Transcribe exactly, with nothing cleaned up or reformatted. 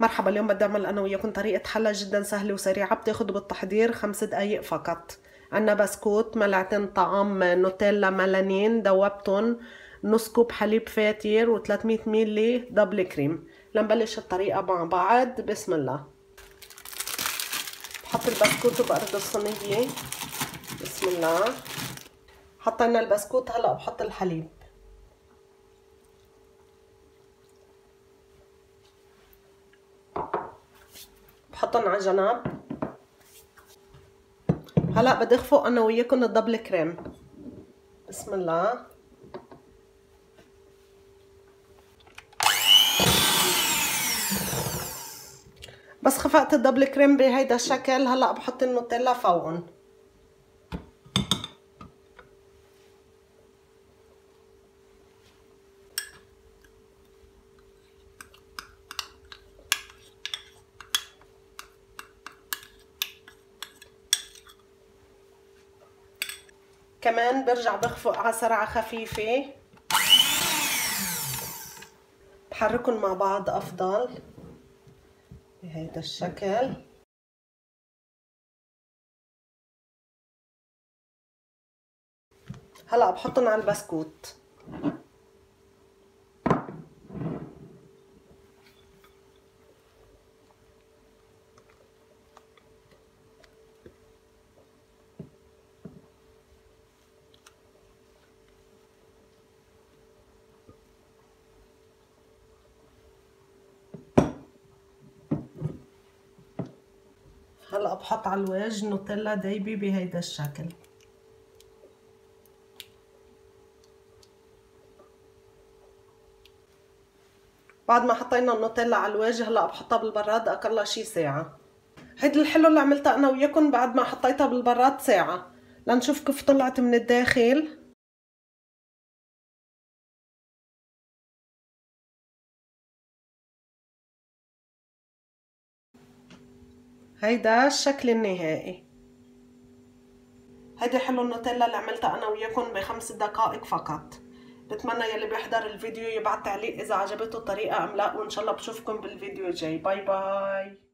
مرحبا. اليوم بدي اعمل انا وياكم طريقه حلا جدا سهله وسريعه، بتاخد بالتحضير خمس دقائق فقط. عنا بسكوت، ملعقتين طعام نوتيلا ملانين ذوبتن، نص كوب حليب فاتر، و ثلاثمية ملي دبل كريم. لنبلش الطريقه مع بعض. بسم الله. بحط البسكوت وبقرض الصينيه. بسم الله. حطينا البسكوت، هلا بحط الحليب. بحطهم على جنب. هلا بدي اخفق انا وياكم الدبل كريم. بسم الله. بس خفقت الدبل كريم بهيدا الشكل، هلا بحط النوتيلا فوقهم. كمان برجع بخفق على سرعة خفيفة. بحركن مع بعض أفضل بهيدا الشكل. هلا بحطن على البسكوت. هلا بحط على الوجه نوتيلا دايبه بهيدا الشكل. بعد ما حطينا النوتيلا على الوجه هلا بحطها بالبراد اقل شي ساعة. هيدا الحلو اللي عملته انا وياكم بعد ما حطيتها بالبراد ساعة. لنشوف كيف طلعت من الداخل. هيدا الشكل النهائي. هيدي حلو النوتيلا اللي عملتها انا وياكم بخمس دقائق فقط. بتمنى يلي بيحضر الفيديو يبعت تعليق اذا عجبته الطريقه ام لا، وان شاء الله بشوفكم بالفيديو الجاي. باي باي.